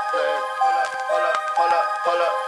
Hold up, hold up, hold up, hold up.